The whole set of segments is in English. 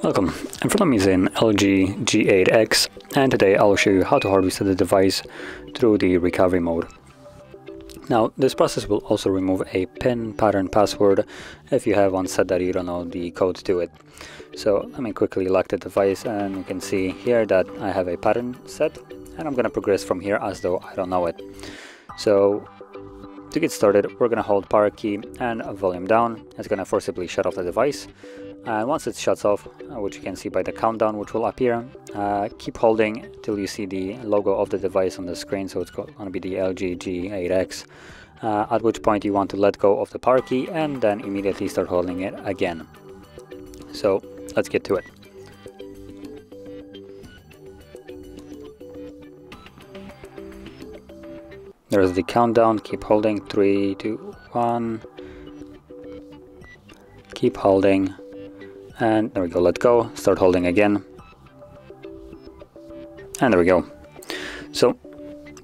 Welcome, in front of me is an LG G8X, and today I'll show you how to hard reset the device through the recovery mode. Now, this process will also remove a PIN pattern password if you have one set that you don't know the code to it. So let me quickly lock the device, and you can see here that I have a pattern set, and I'm going to progress from here as though I don't know it. So to get started, we're going to hold power key and volume down. It's going to forcibly shut off the device. And once it shuts off, which you can see by the countdown which will appear, keep holding till you see the logo of the device on the screen. So it's going to be the LG G8X, at which point you want to let go of the power key and then immediately start holding it again. So let's get to it. There's the countdown, keep holding, 3, 2, 1, keep holding, and there we go, let go, start holding again, and there we go. So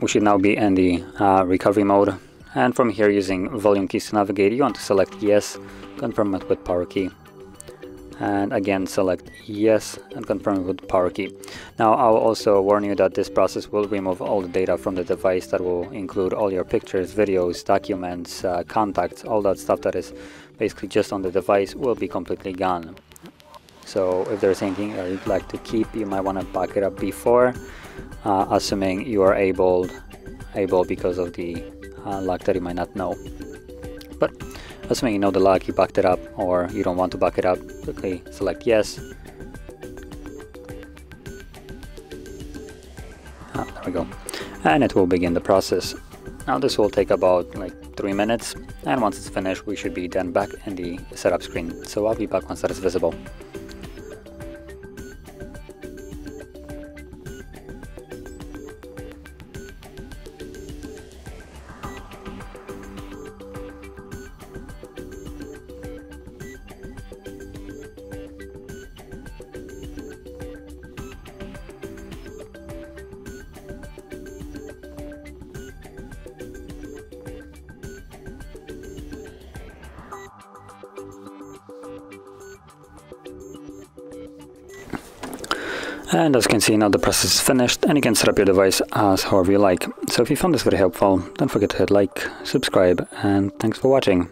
we should now be in the recovery mode, and from here, using volume keys to navigate, you want to select yes, confirm it with power key. And again, select yes and confirm with power key. Now, I'll also warn you that this process will remove all the data from the device. That will include all your pictures, videos, documents, contacts, all that stuff that is basically just on the device will be completely gone. So if there's anything that you'd like to keep, you might want to back it up before, assuming you are able because of the lock that you might not know. But assuming you know the lock, you backed it up, or you don't want to back it up, quickly select yes. There we go. And it will begin the process. Now this will take about like 3 minutes, and once it's finished, we should be then back in the setup screen. So I'll be back once that is visible. And as you can see, now the process is finished, and you can set up your device as however you like. So if you found this very helpful, don't forget to hit like, subscribe, and thanks for watching.